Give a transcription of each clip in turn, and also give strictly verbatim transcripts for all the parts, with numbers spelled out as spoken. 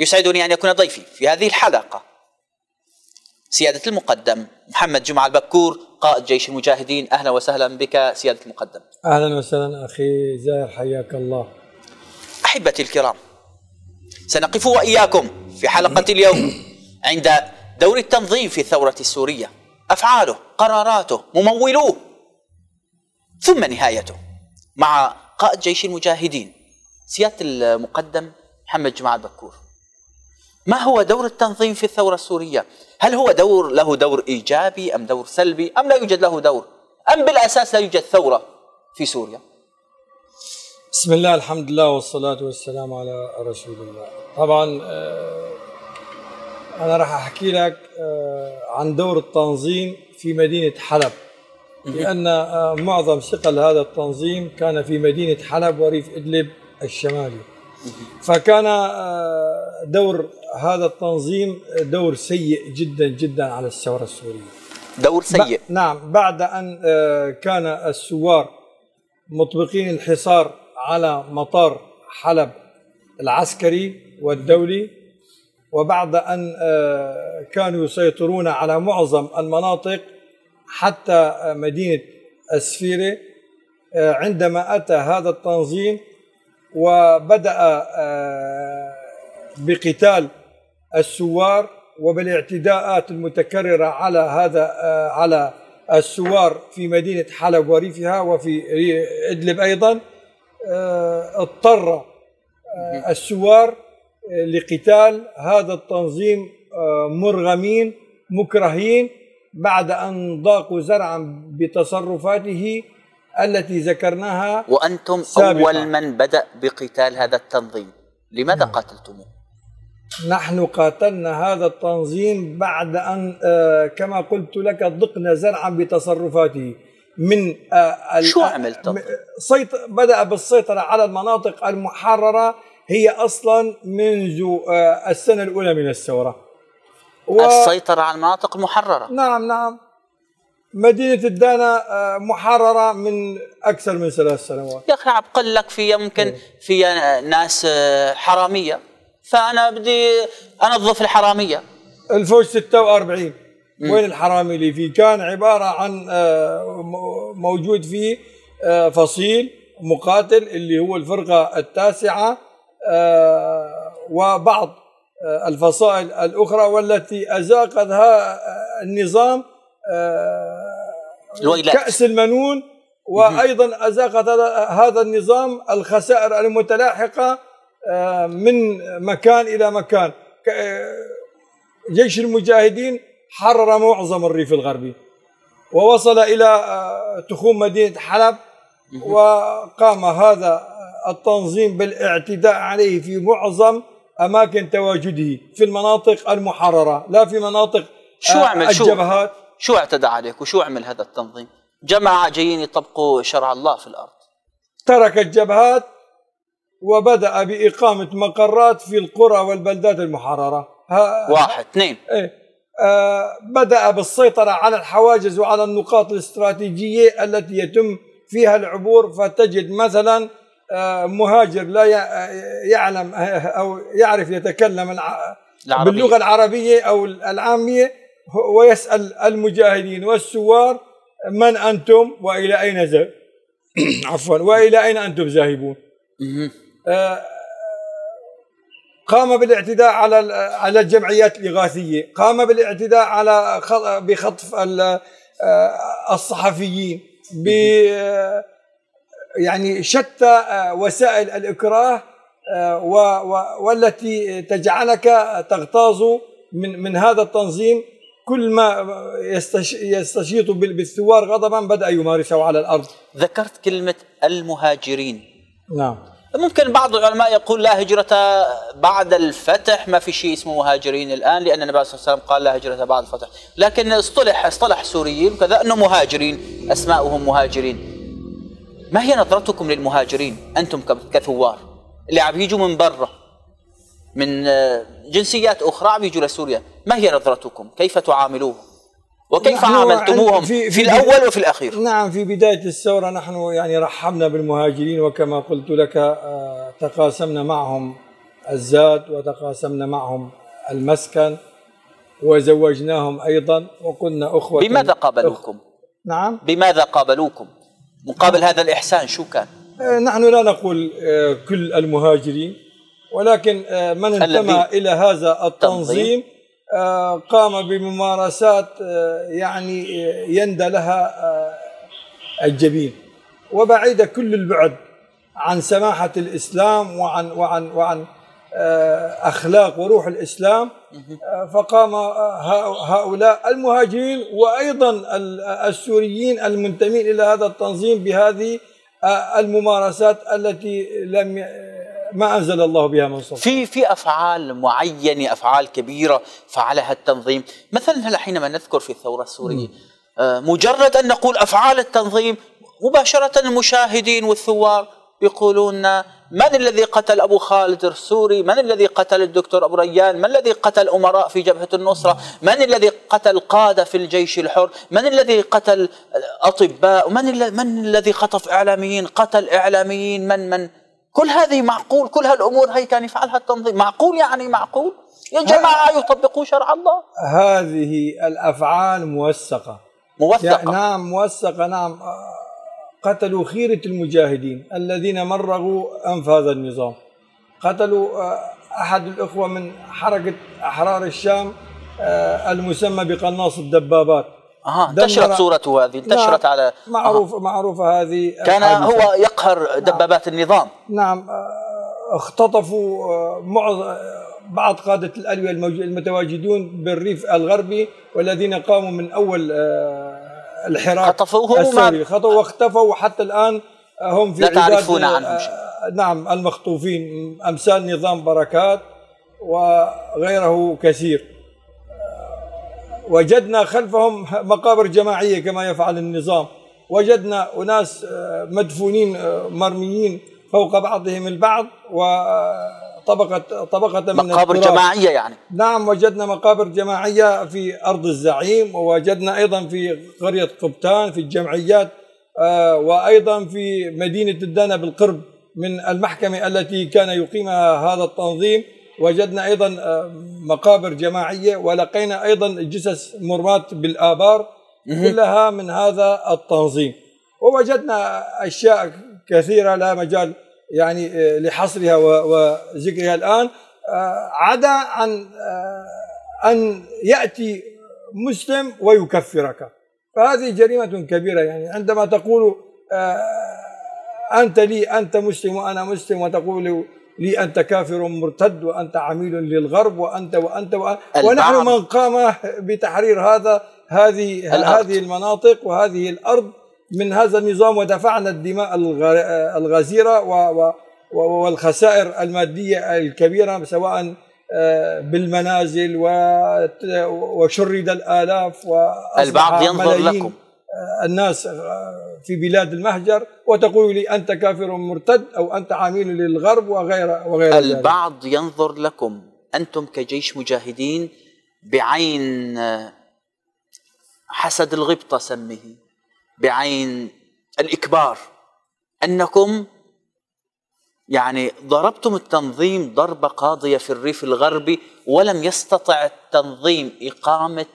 يسعدني أن يكون ضيفي في هذه الحلقة سيادة المقدم محمد جمعه البكور قائد جيش المجاهدين. أهلا وسهلا بك سيادة المقدم. أهلا وسهلا أخي زاهر، حياك الله. أحبتي الكرام، سنقف وإياكم في حلقة اليوم عند دور التنظيم في الثورة السورية، أفعاله، قراراته، ممولوه، ثم نهايته مع قائد جيش المجاهدين. سيادة المقدم محمد جمعه البكور، ما هو دور التنظيم في الثورة السورية؟ هل هو دور له دور إيجابي أم دور سلبي أم لا يوجد له دور أم بالأساس لا يوجد ثورة في سوريا؟ بسم الله، الحمد لله والصلاة والسلام على رسول الله. طبعا أنا راح أحكي لك عن دور التنظيم في مدينة حلب، لأن معظم ثقل هذا التنظيم كان في مدينة حلب وريف إدلب الشمالي، فكان دور هذا التنظيم دور سيء جدا جدا على الثورة السورية. دور سيء؟ نعم، بعد أن كان الثوار مطبقين الحصار على مطار حلب العسكري والدولي، وبعد أن كانوا يسيطرون على معظم المناطق حتى مدينة أسفيرة، عندما أتى هذا التنظيم وبدأ بقتال الثوار وبالاعتداءات المتكررة على هذا على الثوار في مدينة حلب وريفها وفي إدلب أيضا، اضطر الثوار لقتال هذا التنظيم مرغمين مكرهين، بعد أن ضاقوا زرعا بتصرفاته التي ذكرناها. وأنتم سابقاً أول من بدأ بقتال هذا التنظيم، لماذا قاتلتموه؟ نحن قاتلنا هذا التنظيم بعد أن كما قلت لك ضقنا زرعا بتصرفاته. من شو عملتم؟ بدأ بالسيطرة على المناطق المحررة هي أصلا منذ السنة الأولى من الثورة. و... السيطرة على المناطق المحررة؟ نعم نعم، مدينة الدانة محررة من أكثر من ثلاث سنوات. يا أخي عبقل لك، في يمكن في ناس حرامية، فأنا بدي أنظف الحرامية. الفوج ستة وأربعين م. وين الحرامي اللي فيه؟ كان عبارة عن موجود فيه فصيل مقاتل اللي هو الفرقة التاسعة وبعض الفصائل الأخرى، والتي أزاقتها النظام كأس المنون، وأيضا أزاقت هذا النظام الخسائر المتلاحقة من مكان إلى مكان. جيش المجاهدين حرر معظم الريف الغربي ووصل إلى تخوم مدينة حلب، وقام هذا التنظيم بالاعتداء عليه في معظم أماكن تواجده في المناطق المحررة، لا في مناطق شو عمل الجبهات. شو اعتدى عليك وشو عمل هذا التنظيم؟ جماعة جايين يطبقوا شرع الله في الأرض. ترك الجبهات وبدأ بإقامة مقرات في القرى والبلدات المحررة. واحد اثنين ايه آه بدأ بالسيطرة على الحواجز وعلى النقاط الاستراتيجية التي يتم فيها العبور، فتجد مثلا آه مهاجر لا يعلم أو يعرف يتكلم العربية. باللغة العربية أو العامية، ويسأل المجاهدين والثوار من أنتم وإلى أين ز... عفوا وإلى أين أنتم ذاهبون. آه قام بالاعتداء على على الجمعيات الإغاثية، قام بالاعتداء على بخطف الصحفيين، ب يعني شتى وسائل الإكراه و... والتي تجعلك تغتاظ من من هذا التنظيم. كل ما يستشيط بالثوار غضبا بدأ يمارسه على الأرض. ذكرت كلمة المهاجرين. نعم، ممكن بعض العلماء يقول لا هجرة بعد الفتح، ما في شيء اسمه مهاجرين الآن، لأن النبي صلى الله عليه وسلم قال لا هجرة بعد الفتح، لكن اصطلح اصطلح سوريين وكذا أنه مهاجرين، أسماؤهم مهاجرين. ما هي نظرتكم للمهاجرين أنتم كثوار اللي عم يجوا من برا من جنسيات أخرى عم يجوا لسوريا؟ ما هي نظرتكم؟ كيف تعاملوهم؟ وكيف عاملتموهم في, في الأول وفي الأخير؟ نعم، في بداية الثورة نحن يعني رحبنا بالمهاجرين، وكما قلت لك تقاسمنا معهم الزاد وتقاسمنا معهم المسكن وزوجناهم أيضا وكنا أخوة. بماذا قابلوكم؟ نعم بماذا قابلوكم؟ مقابل هذا الإحسان شو كان؟ نحن لا نقول كل المهاجرين ولكن من انتمى إلى هذا التنظيم قام بممارسات يعني يندى لها الجبين وبعيدة كل البعد عن سماحة الإسلام وعن وعن وعن أخلاق وروح الإسلام، فقام هؤلاء المهاجرين وأيضا السوريين المنتمين إلى هذا التنظيم بهذه الممارسات التي لم ما أنزل الله بها من سلطان. في في أفعال معينة، أفعال كبيرة فعلها التنظيم، مثلا هلا حينما نذكر في الثورة السورية مجرد أن نقول أفعال التنظيم مباشرة المشاهدين والثوار يقولون من الذي قتل أبو خالد السوري؟ من الذي قتل الدكتور أبو ريان؟ من الذي قتل أمراء في جبهة النصرة؟ من الذي قتل قادة في الجيش الحر؟ من الذي قتل أطباء؟ من, من الذي خطف إعلاميين؟ قتل إعلاميين؟ من من كل هذه معقول؟ كل هالأمور هي كان يفعلها التنظيم؟ معقول يعني معقول؟ يا جماعة يطبقوا شرع الله. هذه الأفعال موثقة. موثقة نعم، موثقة نعم. قتلوا خيرة المجاهدين الذين مرغوا أنف هذا النظام. قتلوا أحد الأخوة من حركة أحرار الشام المسمى بقناص الدبابات. آه انتشرت صورته هذه، انتشرت نعم على معروف آه. معروفة هذه. كان هو يقهر دبابات نعم النظام. نعم اختطفوا معظم بعض قادة الألوية المتواجدون بالريف الغربي والذين قاموا من أول الحراك السوري، خطفوه واختفوا وحتى الآن هم في عداد عنهم نعم المخطوفين أمثال نظام بركات وغيره كثير. وجدنا خلفهم مقابر جماعية كما يفعل النظام، وجدنا أناس مدفونين مرميين فوق بعضهم البعض وطبقة طبقة من مقابر جماعية يعني. نعم وجدنا مقابر جماعية في أرض الزعيم، ووجدنا أيضا في قرية قبتان في الجمعيات، وأيضا في مدينة الدانة بالقرب من المحكمة التي كان يقيمها هذا التنظيم وجدنا أيضا مقابر جماعية، ولقينا أيضا جثث مرماة بالآبار كلها من هذا التنظيم. ووجدنا أشياء كثيرة لا مجال يعني لحصرها وذكرها الآن، عدا عن أن يأتي مسلم ويكفرك، فهذه جريمة كبيرة. يعني عندما تقول أنت لي أنت مسلم وأنا مسلم وتقول لي أنت كافر مرتد وأنت عميل للغرب وأنت وأنت, وأنت ونحن من قام بتحرير هذا هذه هذه المناطق وهذه الأرض من هذا النظام ودفعنا الدماء الغزيرة والخسائر المادية الكبيرة سواء بالمنازل وشرد الآلاف والبعض ينظر لكم الناس في بلاد المهجر وتقول لي أنت كافر مرتد أو أنت عميل للغرب وغير وغير البعض ذلك. ينظر لكم أنتم كجيش مجاهدين بعين حسد الغبطة سميه، بعين الإكبار، أنكم يعني ضربتم التنظيم ضربة قاضية في الريف الغربي ولم يستطع التنظيم إقامة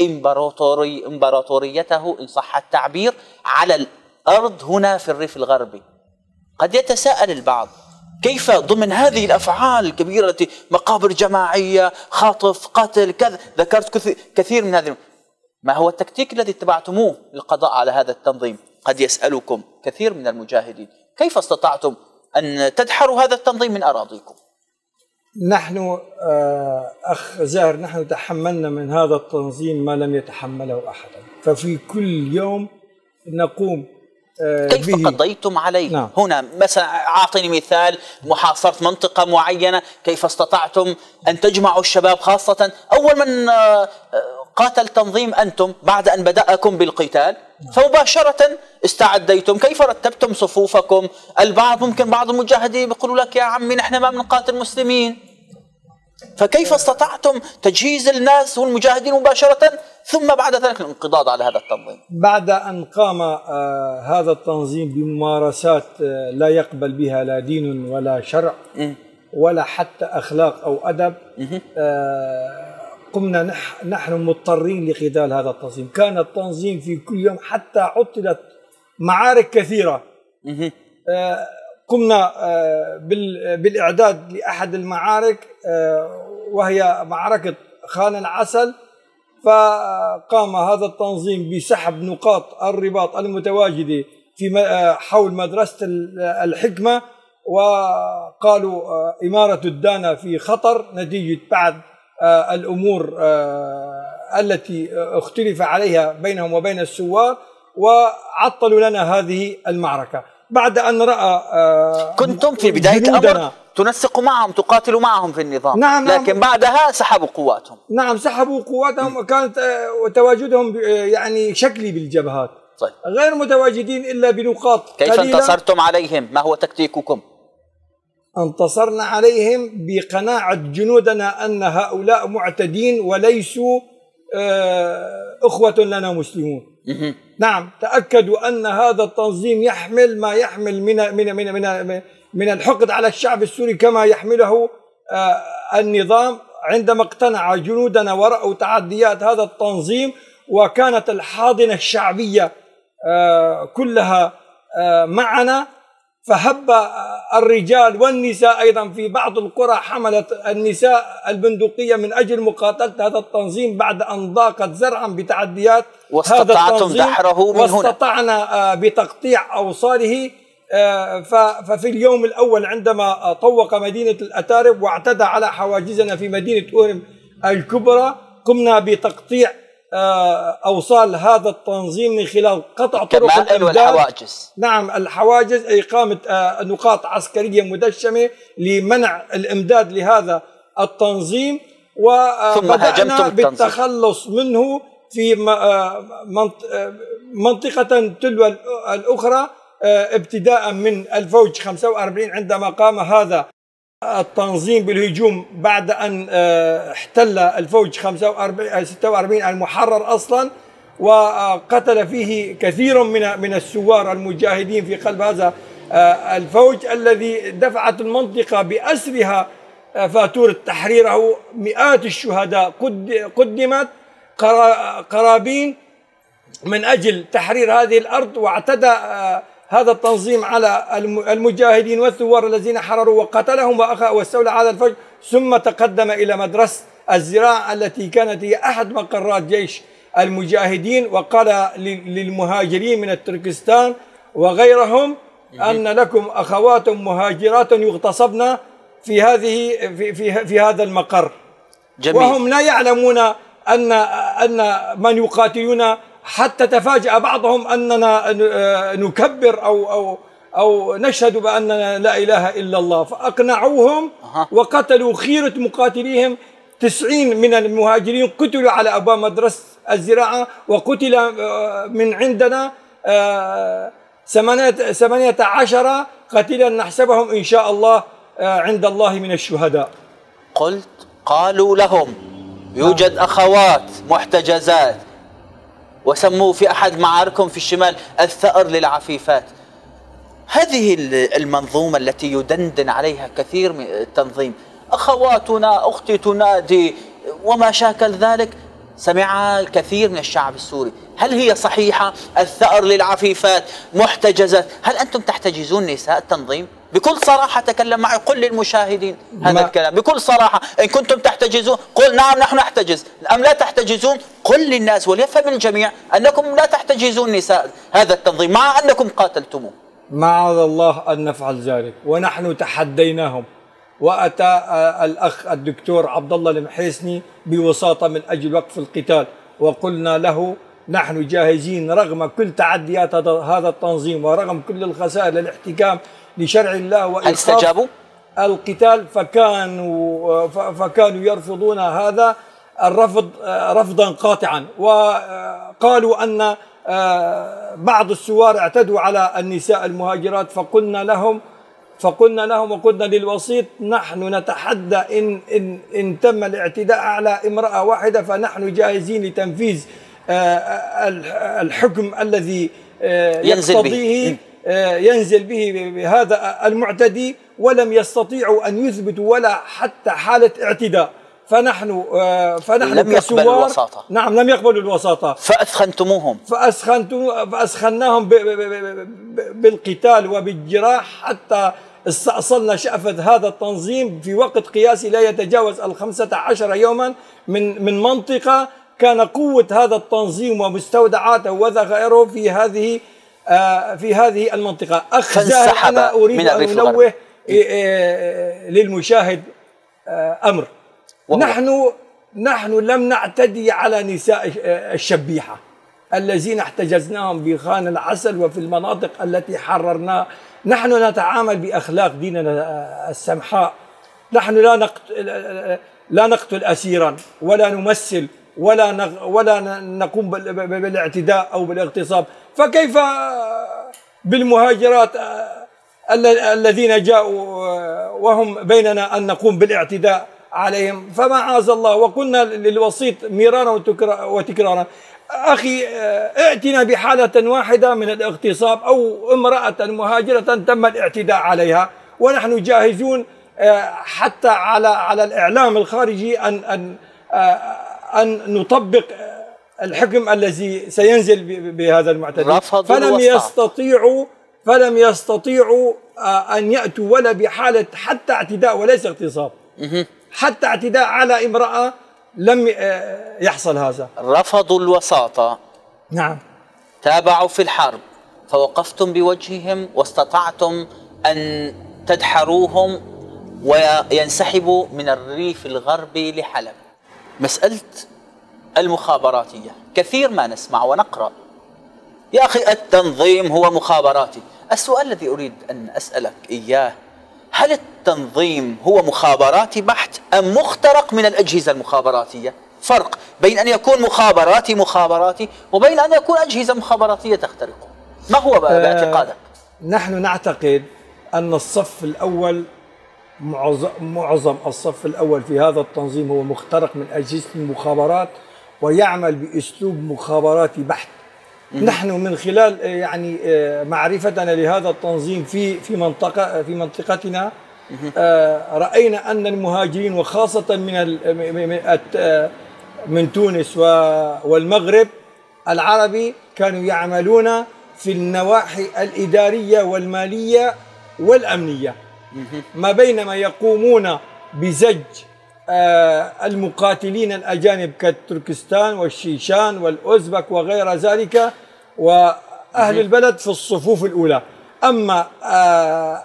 إمبراطوري إمبراطوريته إن صح التعبير على الأرض هنا في الريف الغربي. قد يتساءل البعض كيف ضمن هذه الأفعال الكبيرة التي مقابر جماعية، خاطف، قتل، كذا، ذكرت كثير من هذه، ما هو التكتيك الذي اتبعتموه للقضاء على هذا التنظيم؟ قد يسألكم كثير من المجاهدين كيف استطعتم أن تدحروا هذا التنظيم من أراضيكم؟ نحن أخ زاهر نحن تحملنا من هذا التنظيم ما لم يتحمله أحد، ففي كل يوم نقوم به. كيف قضيتم عليه؟ نعم. هنا مثلا أعطني مثال، محاصرة منطقة معينة كيف استطعتم أن تجمعوا الشباب؟ خاصة أول من قاتل تنظيم أنتم بعد أن بدأكم بالقتال، فمباشرة استعديتم، كيف رتبتم صفوفكم؟ البعض ممكن بعض المجاهدين يقولوا لك يا عمي نحن ما بنقاتل مسلمين، فكيف استطعتم تجهيز الناس والمجاهدين مباشرة ثم بعد ذلك الانقضاض على هذا التنظيم؟ بعد أن قام هذا التنظيم بممارسات لا يقبل بها لا دين ولا شرع ولا حتى أخلاق أو أدب. آه قمنا نح نحن مضطرين لقتال هذا التنظيم. كان التنظيم في كل يوم حتى عطلت معارك كثيرة. آه قمنا آه بال بالإعداد لأحد المعارك آه وهي معركة خان العسل، فقام هذا التنظيم بسحب نقاط الرباط المتواجدة في حول مدرسة الحكمة، وقالوا إمارة الدانة في خطر نتيجة بعض الأمور التي اختلف عليها بينهم وبين الثوار، وعطلوا لنا هذه المعركة بعد أن رأى كنتم في بداية الأمر تنسق معهم، تقاتل معهم في النظام. نعم، لكن نعم بعدها سحبوا قواتهم. نعم سحبوا قواتهم، وكانت تواجدهم يعني شكلي بالجبهات. طيب. غير متواجدين إلا بنقاط كيف قليلة. انتصرتم عليهم؟ ما هو تكتيككم؟ انتصرنا عليهم بقناعة جنودنا أن هؤلاء معتدين وليسوا أخوة لنا مسلمون. نعم، تأكدوا أن هذا التنظيم يحمل ما يحمل من من من من من الحقد على الشعب السوري كما يحمله النظام. عندما اقتنع جنودنا ورأوا تعديات هذا التنظيم، وكانت الحاضنة الشعبية كلها معنا، فهب الرجال والنساء أيضا في بعض القرى، حملت النساء البندقية من أجل مقاتلة هذا التنظيم بعد أن ضاقت زرعا بتعديات هذا التنظيم، واستطعنا بتقطيع أوصاله. ففي اليوم الأول عندما طوق مدينة الاتارب واعتدى على حواجزنا في مدينة اورم الكبرى، قمنا بتقطيع أوصال هذا التنظيم من خلال قطع طرق الأمداد والحواجز. نعم، الحواجز، إقامة نقاط عسكرية مدشمة لمنع الإمداد لهذا التنظيم، وبدأنا بالتخلص منه في منطقة تلو الأخرى، ابتداء من الفوج خمسة وأربعين عندما قام هذا التنظيم بالهجوم بعد أن احتل الفوج خمسة وأربعين ستة وأربعين المحرر أصلا، وقتل فيه كثير من من الثوار المجاهدين في قلب هذا الفوج الذي دفعت المنطقة بأسرها فاتورة تحريره. مئات الشهداء قدمت قرابين من أجل تحرير هذه الأرض، واعتدى هذا التنظيم على المجاهدين والثوار الذين حرروا وقتلهم واستولى على الفوج. ثم تقدم إلى مدرسة الزراعة التي كانت هي أحد مقرات جيش المجاهدين، وقال للمهاجرين من تركستان وغيرهم أن لكم أخوات مهاجرات يغتصبن في هذه في في, في هذا المقر. جميل. وهم لا يعلمون أن أن من يقاتلون، حتى تفاجأ بعضهم أننا نكبر أو أو أو نشهد بأننا لا إله إلا الله، فأقنعوهم وقتلوا خيرة مقاتليهم. تسعين من المهاجرين قتلوا على أبواب مدرسة الزراعة، وقتل من عندنا ثمانية عشر قتيلا نحسبهم إن شاء الله عند الله من الشهداء. قلت قالوا لهم يوجد أخوات محتجزات، وسموه في أحد معاركهم في الشمال الثأر للعفيفات. هذه المنظومة التي يدندن عليها كثير من التنظيم، أخواتنا، أختي تنادي، وما شاكل ذلك، سمعها الكثير من الشعب السوري. هل هي صحيحة؟ الثأر للعفيفات، محتجزات، هل أنتم تحتجزون نساء التنظيم؟ بكل صراحة تكلم معي، قل للمشاهدين هذا الكلام بكل صراحة. إن كنتم تحتجزون قل نعم نحن نحتجز، أم لا تحتجزون قل للناس وليفهم الجميع أنكم لا تحتجزون نساء هذا التنظيم مع أنكم قاتلتموه. معاذ الله أن نفعل ذلك، ونحن تحديناهم، وأتى الأخ الدكتور عبد الله المحيسني بوساطة من أجل وقف القتال، وقلنا له نحن جاهزين رغم كل تعديات هذا التنظيم ورغم كل الخسائر للاحتكام لشرع الله وإسقاط القتال. فكانوا فكانوا يرفضون هذا الرفض رفضا قاطعا، وقالوا أن بعض الثوار اعتدوا على النساء المهاجرات. فقلنا لهم فقلنا لهم وقلنا للوسيط نحن نتحدى إن إن إن تم الاعتداء على امرأة واحدة فنحن جاهزين لتنفيذ الحكم الذي يقتضيه ينزل به بهذا المعتدي، ولم يستطيعوا أن يثبتوا ولا حتى حالة اعتداء. فنحن فنحن لم يقبلوا الوساطة. نعم لم يقبلوا الوساطة. فأسخنتموهم. فأسخنتم فأسخناهم بالقتال وبالجراح حتى استأصلنا شأفة هذا التنظيم في وقت قياسي لا يتجاوز الخمسة عشر يوما من من منطقة كان قوة هذا التنظيم ومستودعاته وذخائره في هذه في هذه المنطقة. أخ زاهر أنا أريد أن أنوه للمشاهد أمر. نحن نحن لم نعتدي على نساء الشبيحة الذين احتجزناهم بخان العسل وفي المناطق التي حررناها. نحن نتعامل بأخلاق ديننا السمحاء. نحن لا نقتل لا نقتل أسيرا ولا نمثل ولا ولا نقوم بالاعتداء أو بالاغتصاب. فكيف بالمهاجرات الذين جاءوا وهم بيننا أن نقوم بالاعتداء عليهم؟ فما عاز الله. وقلنا للوسيط مرارا وتكرارا: أخي ائتنا بحالة واحدة من الاغتصاب أو امرأة مهاجرة تم الاعتداء عليها ونحن جاهزون حتى على على الإعلام الخارجي أن أن أن نطبق الحكم الذي سينزل بهذا المعتدل. فلم يستطيعوا فلم يستطيعوا أن يأتوا ولا بحالة حتى اعتداء وليس اغتصاب، حتى اعتداء على امرأة لم يحصل هذا. رفضوا الوساطة. نعم. تابعوا في الحرب، فوقفتم بوجههم واستطعتم أن تدحروهم وينسحبوا من الريف الغربي لحلب. مسألة المخابراتية كثير ما نسمع ونقرأ: يا أخي التنظيم هو مخابراتي. السؤال الذي أريد أن أسألك إياه: هل التنظيم هو مخابراتي بحت أم مخترق من الأجهزة المخابراتية؟ فرق بين أن يكون مخابراتي مخابراتي وبين أن يكون أجهزة مخابراتية تخترقه. ما هو باعتقادك؟ آه نحن نعتقد أن الصف الأول، معظم, معظم الصف الأول في هذا التنظيم هو مخترق من أجهزة المخابرات ويعمل بأسلوب مخابراتي بحت. نحن من خلال يعني معرفتنا لهذا التنظيم في في منطقه في منطقتنا راينا ان المهاجرين وخاصه من من تونس والمغرب العربي كانوا يعملون في النواحي الاداريه والماليه والامنيه، ما بينما يقومون بزج المقاتلين الأجانب كتركستان والشيشان والأوزبك وغير ذلك وأهل البلد في الصفوف الأولى. أما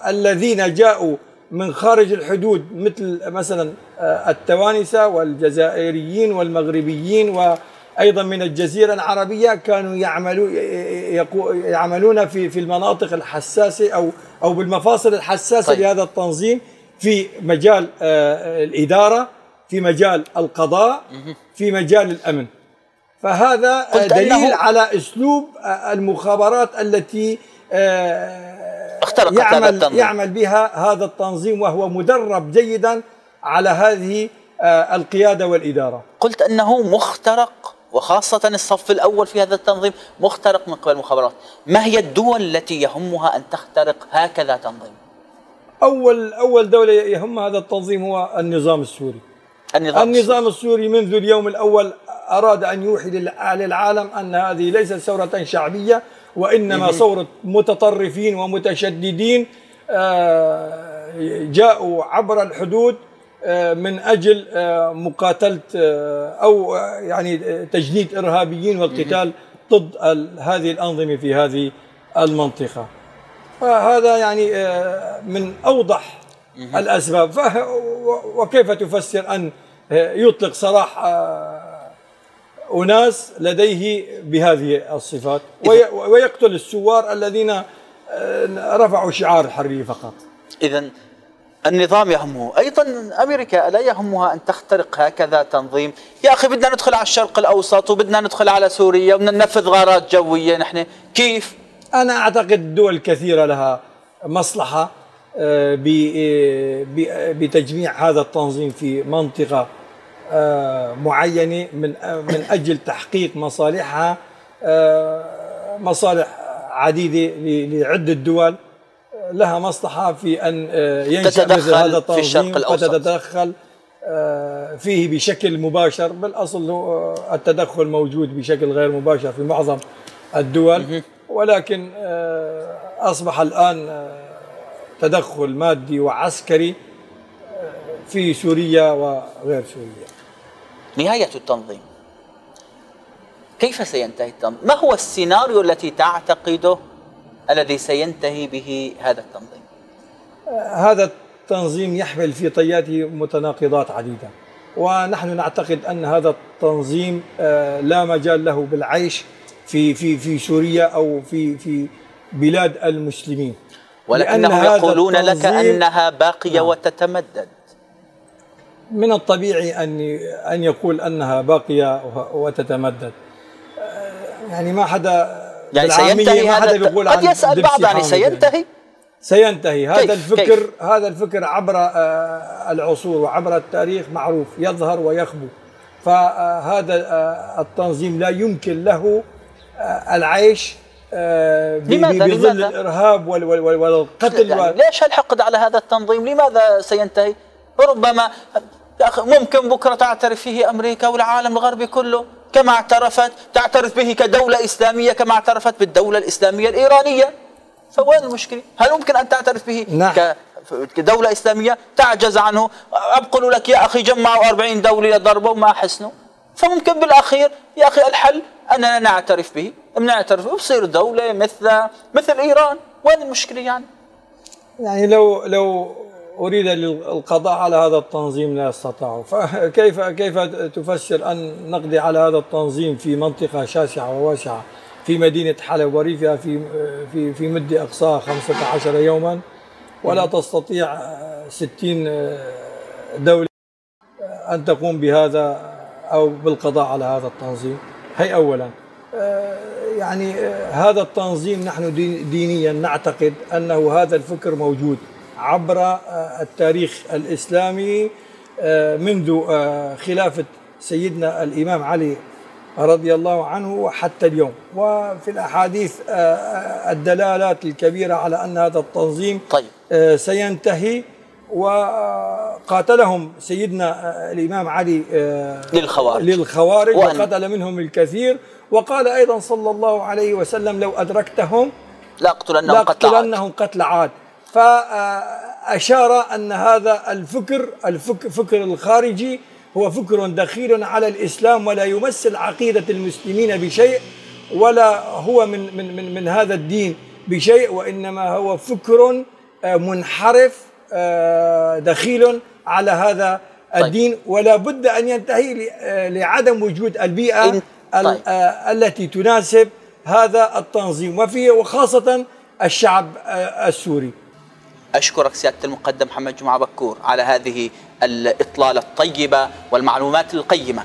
الذين جاءوا من خارج الحدود مثل مثلا التوانسة والجزائريين والمغربيين وأيضا من الجزيرة العربية كانوا يعملون في في المناطق الحساسة أو أو بالمفاصل الحساسة. طيب. لهذا التنظيم في مجال الإدارة، في مجال القضاء، في مجال الأمن. فهذا دليل على أسلوب المخابرات التي يعمل, يعمل بها هذا التنظيم وهو مدرب جيدا على هذه القيادة والإدارة. قلت أنه مخترق وخاصة الصف الأول في هذا التنظيم مخترق من قبل المخابرات. ما هي الدول التي يهمها أن تخترق هكذا تنظيم؟ أول أول دولة يهم هذا التنظيم هو النظام السوري. النظام, النظام السوري منذ اليوم الأول أراد أن يوحي للعالم أن هذه ليست ثورة شعبية وإنما ثورة متطرفين ومتشددين جاءوا عبر الحدود من أجل مقاتلة أو يعني تجنيد إرهابيين والقتال ضد هذه الأنظمة في هذه المنطقة. فهذا يعني من أوضح الأسباب. وكيف تفسر أن يطلق سراح أناس لديه بهذه الصفات ويقتل الثوار الذين رفعوا شعار الحرية فقط؟ إذا النظام يهمه. أيضا أمريكا لا يهمها أن تخترق هكذا تنظيم؟ يا أخي بدنا ندخل على الشرق الأوسط وبدنا ندخل على سوريا وبدنا ننفذ غارات جوية. نحن كيف؟ أنا أعتقد دول كثيرة لها مصلحة بتجميع هذا التنظيم في منطقة معينة من أجل تحقيق مصالحها، مصالح عديدة لعدة دول لها مصلحة في أن ينشأ مثل هذا التنظيم وتتدخل فيه بشكل مباشر. بالأصل التدخل موجود بشكل غير مباشر في معظم الدول، ولكن أصبح الآن تدخل مادي وعسكري في سوريا وغير سوريا. نهاية التنظيم كيف سينتهي التنظيم؟ ما هو السيناريو التي تعتقده الذي سينتهي به هذا التنظيم؟ هذا التنظيم يحمل في طياته متناقضات عديدة، ونحن نعتقد أن هذا التنظيم لا مجال له بالعيش في في في سوريا أو في في بلاد المسلمين، ولكنهم يقولون لك أنها باقية وتتمدد. من الطبيعي أن أن يقول أنها باقية وتتمدد، يعني ما حدا يعني سينتهي ما حدا بيقول قد يسأل بعض يعني سينتهي سينتهي هذا كيف الفكر كيف؟ هذا الفكر عبر العصور وعبر التاريخ معروف، يظهر ويخبو، فهذا التنظيم لا يمكن له العيش بظل الإرهاب والقتل يعني. ليش الحقد على هذا التنظيم؟ لماذا سينتهي؟ ربما ممكن بكرة تعترف فيه أمريكا والعالم الغربي كله، كما اعترفت تعترف به كدولة إسلامية، كما اعترفت بالدولة الإسلامية الإيرانية، فوين المشكلة؟ هل ممكن أن تعترف به نعم. كدولة إسلامية تعجز عنه؟ أبقلوا لك يا أخي جمعوا أربعين دولة ضربوا ما حسنوا، فممكن بالأخير يا أخي الحل أننا نعترف به، نعترف به وبصير دولة مثل مثل إيران، وين المشكلة يعني؟ يعني لو لو أريد القضاء على هذا التنظيم لا يستطيعوا، فكيف كيف تفسر أن نقضي على هذا التنظيم في منطقة شاسعة وواسعة، في مدينة حلب وريفها في في في مد أقصاها خمسة عشر يوما، ولا تستطيع ستين دولة أن تقوم بهذا أو بالقضاء على هذا التنظيم؟ هي أولا يعني هذا التنظيم نحن دينيا نعتقد أنه هذا الفكر موجود عبر التاريخ الإسلامي منذ خلافة سيدنا الإمام علي رضي الله عنه وحتى اليوم، وفي الأحاديث الدلالات الكبيرة على أن هذا التنظيم طيب. سينتهي، وقاتلهم سيدنا الإمام علي للخوارج, للخوارج وقتل منهم الكثير، وقال أيضا صلى الله عليه وسلم لو أدركتهم لأقتلنهم لأقتلنهم قتل عاد. فأشار أن هذا الفكر الفكر الخارجي هو فكر دخيل على الإسلام ولا يمثل عقيدة المسلمين بشيء، ولا هو من من من, من هذا الدين بشيء، وإنما هو فكر منحرف دخيل على هذا الدين، ولا بد أن ينتهي لعدم وجود البيئة طيب. التي تناسب هذا التنظيم وفيه وخاصة الشعب السوري. أشكرك سيادة المقدم محمد جمعه بكور على هذه الإطلالة الطيبة والمعلومات القيمة.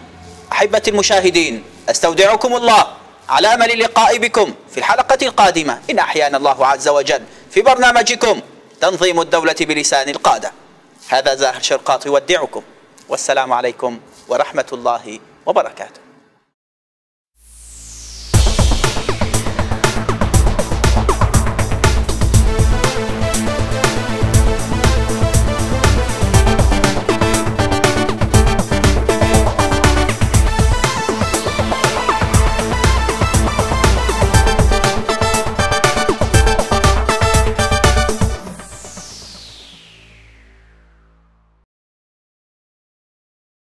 أحبتي المشاهدين، أستودعكم الله على أمل اللقاء بكم في الحلقة القادمة إن أحيانا الله عز وجل، في برنامجكم تنظيم الدولة بلسان القادة. هذا زاهر الشرقاط يودعكم، والسلام عليكم ورحمة الله وبركاته.